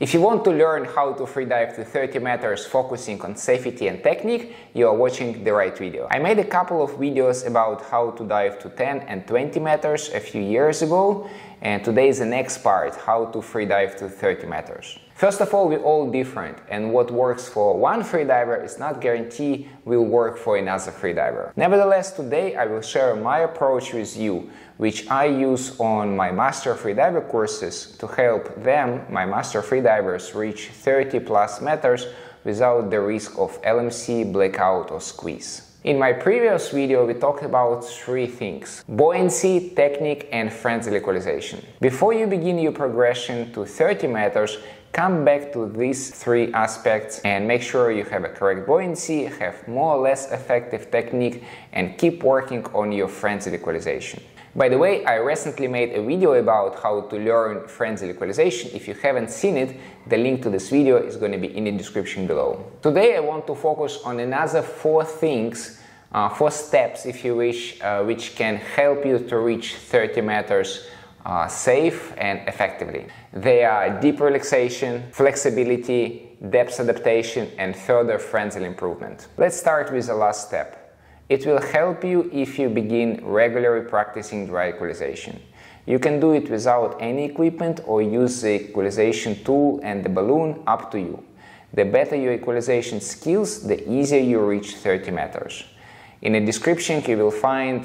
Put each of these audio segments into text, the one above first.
If you want to learn how to free dive to 30 meters focusing on safety and technique, you are watching the right video. I made a couple of videos about how to dive to 10 and 20 meters a few years ago, and today is the next part, how to free dive to 30 meters. First of all, we're all different, and what works for one freediver is not guaranteed will work for another freediver. Nevertheless, today I will share my approach with you, which I use on my master freediver courses to help them, my master freedivers, reach 30 plus meters without the risk of LMC, blackout or squeeze. In my previous video we talked about three things: buoyancy, technique and Frenzel equalization. Before you begin your progression to 30 meters, come back to these three aspects and make sure you have a correct buoyancy, have more or less effective technique and keep working on your Frenzel equalization. By the way, I recently made a video about how to learn Frenzel equalization. If you haven't seen it, the link to this video is going to be in the description below. Today I want to focus on another four steps, if you wish, which can help you to reach 30 meters safe and effectively. They are deep relaxation, flexibility, depth adaptation and further Frenzel improvement. Let's start with the last step. It will help you if you begin regularly practicing dry equalization. You can do it without any equipment or use the equalization tool and the balloon, up to you. The better your equalization skills, the easier you reach 30 meters. In the description you will find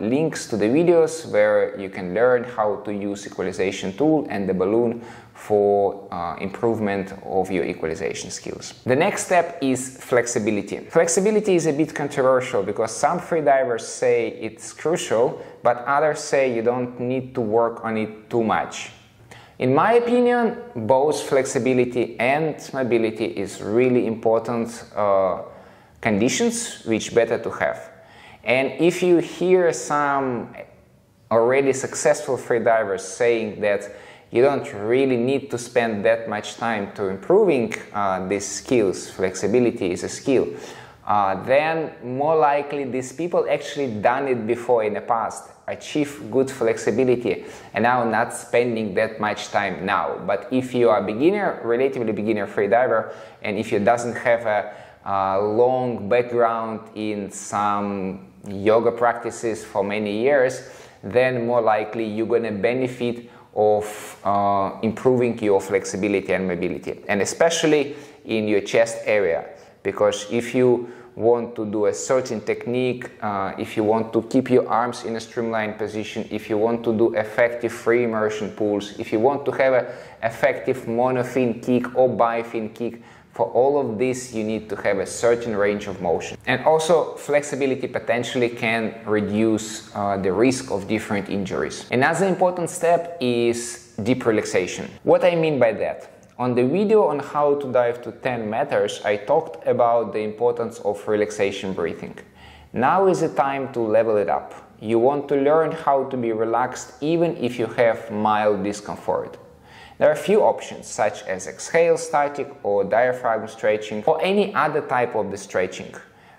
links to the videos where you can learn how to use equalization tool and the balloon for improvement of your equalization skills. The next step is flexibility. Flexibility is a bit controversial because some freedivers say it's crucial, but others say you don't need to work on it too much. In my opinion, both flexibility and mobility is really important conditions which better to have. And if you hear some already successful freedivers saying that you don't really need to spend that much time to improving these skills, flexibility is a skill, then more likely these people actually done it before in the past, achieve good flexibility and now not spending that much time now. But if you are a beginner, relatively beginner freediver, and if you doesn't have a long background in some yoga practices for many years, then more likely you're gonna benefit of improving your flexibility and mobility, and especially in your chest area, because if you want to do a certain technique, if you want to keep your arms in a streamlined position, if you want to do effective free immersion pulls, if you want to have an effective monofin kick or bifin kick, for all of this you need to have a certain range of motion. And also flexibility potentially can reduce the risk of different injuries. Another important step is deep relaxation. What I mean by that? On the video on how to dive to 10 meters, I talked about the importance of relaxation breathing. Now is the time to level it up. You want to learn how to be relaxed even if you have mild discomfort. There are a few options such as exhale static or diaphragm stretching or any other type of the stretching.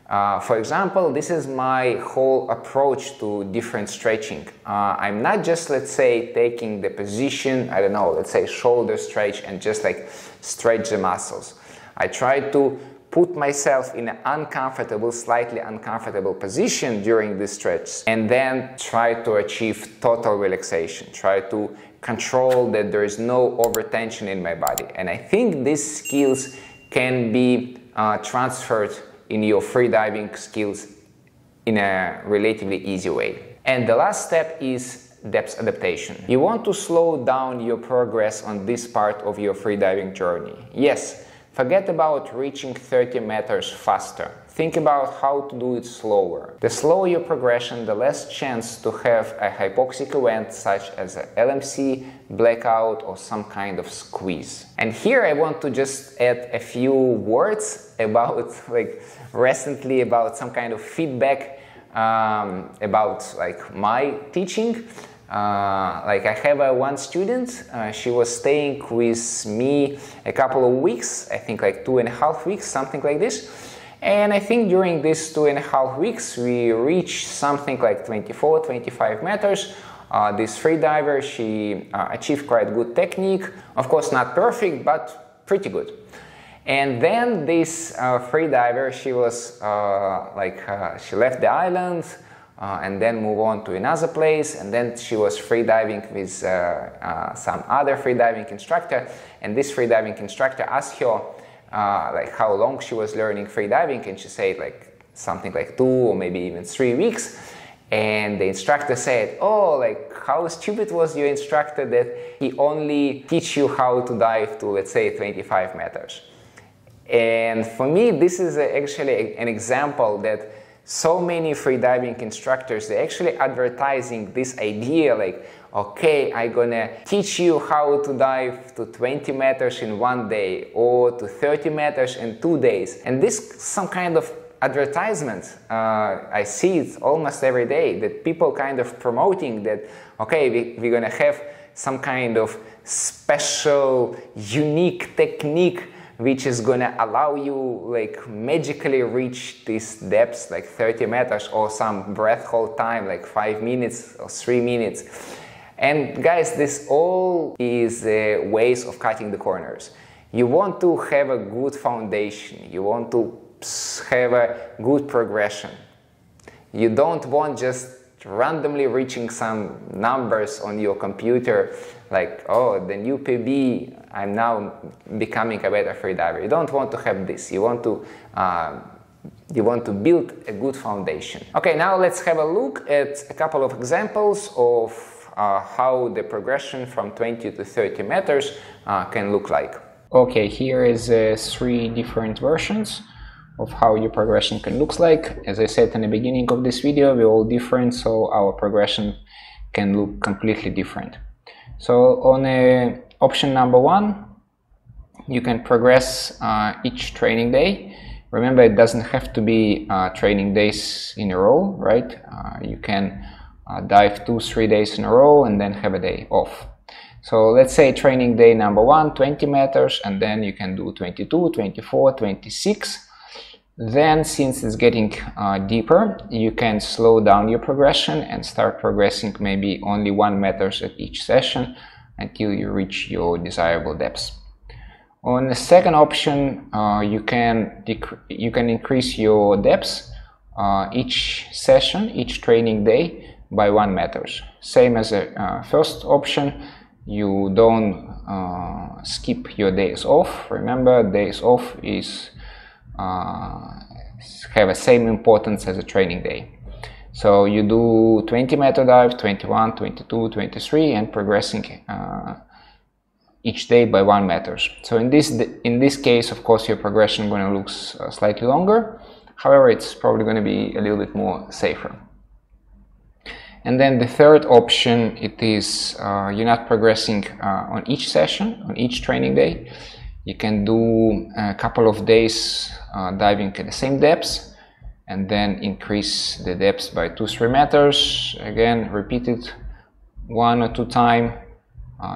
For example, this is my whole approach to different stretching. I'm not just, let's say, taking the position, I don't know, let's say shoulder stretch and just like stretch the muscles. I try to put myself in an uncomfortable, slightly uncomfortable position during this stretch and then try to achieve total relaxation, try to control that there is no overtension in my body. And I think these skills can be transferred in your freediving skills in a relatively easy way. And the last step is depth adaptation. You want to slow down your progress on this part of your freediving journey. Yes, forget about reaching 30 meters faster. Think about how to do it slower. The slower your progression, the less chance to have a hypoxic event such as an LMC, blackout or some kind of squeeze. And here I want to just add a few words about, like, recently about some kind of feedback about like my teaching. Like I have one student, she was staying with me a couple of weeks, I think like 2.5 weeks, something like this. And I think during these 2.5 weeks we reached something like 24-25 meters this freediver. She achieved quite good technique, of course not perfect, but pretty good. And then this freediver, she was she left the island and then moved on to another place, and then she was freediving with some other freediving instructor, and this freediving instructor asked her how long she was learning freediving, and she said something like 2 or maybe even 3 weeks. And the instructor said, oh, how stupid was your instructor that he only teach you how to dive to, let's say, 25 meters. And for me, this is actually an example that so many freediving instructors, they're actually advertising this idea okay, I'm gonna teach you how to dive to 20 meters in 1 day, or to 30 meters in 2 days. And this some kind of advertisement, I see it almost every day, that people kind of promoting that, okay, we're gonna have some kind of special, unique technique which is gonna allow you magically reach these depths 30 meters or some breath hold time 5 minutes or 3 minutes. And guys, this all is ways of cutting the corners. You want to have a good foundation, you want to have a good progression. You don't want just randomly reaching some numbers on your computer, oh, the new PB, I'm now becoming a better freediver. You don't want to have this. You want to build a good foundation. Okay, now let's have a look at a couple of examples of how the progression from 20 to 30 meters can look like. Okay, here is 3 different versions of how your progression can look like. As I said in the beginning of this video, we're all different, so our progression can look completely different. So on option number 1, you can progress each training day. Remember, it doesn't have to be training days in a row, right? You can dive 2-3 days in a row and then have a day off. So let's say training day number 1, 20 meters, and then you can do 22, 24, 26. Then, since it's getting deeper, you can slow down your progression and start progressing maybe only 1 meter at each session until you reach your desirable depths. On the second option, you can increase your depths each session, each training day by 1 meter. Same as the first option, you don't skip your days off. Remember, days off is have the same importance as a training day. So you do 20-meter dive, 21, 22, 23, and progressing each day by 1 meter. So in this case, of course, your progression going to look slightly longer. However, it's probably going to be a little bit more safer. And then the third option, it is you're not progressing on each session, on each training day. You can do a couple of days diving at the same depths and then increase the depths by 2-3 meters. Again, repeat it 1 or 2 times,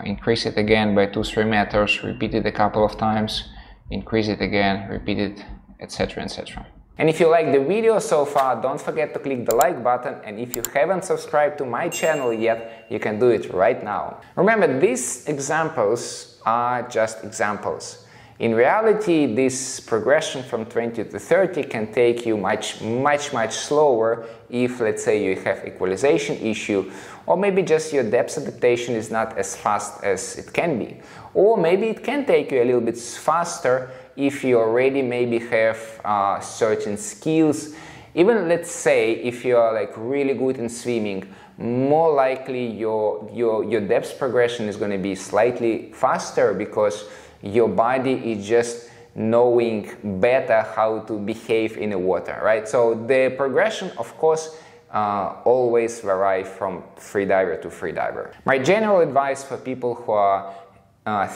increase it again by 2-3 meters, repeat it a couple of times, increase it again, repeat it, etc., etc. And if you like the video so far, don't forget to click the like button, and if you haven't subscribed to my channel yet, you can do it right now. Remember, these examples are just examples. In reality, this progression from 20 to 30 can take you much, much, much slower if, let's say, you have equalization issue, or maybe just your depth adaptation is not as fast as it can be. Or maybe it can take you a little bit faster if you already maybe have certain skills. Even, let's say, if you are really good in swimming, more likely your depth progression is going to be slightly faster because your body is just knowing better how to behave in the water, right? So the progression, of course, always varies from freediver to freediver. My general advice for people who are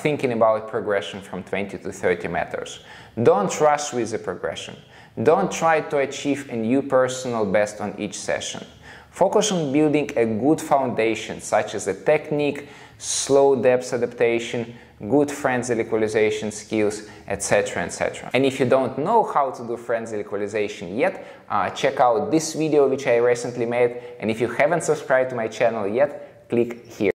thinking about progression from 20 to 30 meters. Don't rush with the progression. Don't try to achieve a new personal best on each session. Focus on building a good foundation, such as a technique, slow depth adaptation, good Frenzel equalization skills, etc., etc. And if you don't know how to do Frenzel equalization yet, check out this video which I recently made. And if you haven't subscribed to my channel yet, click here.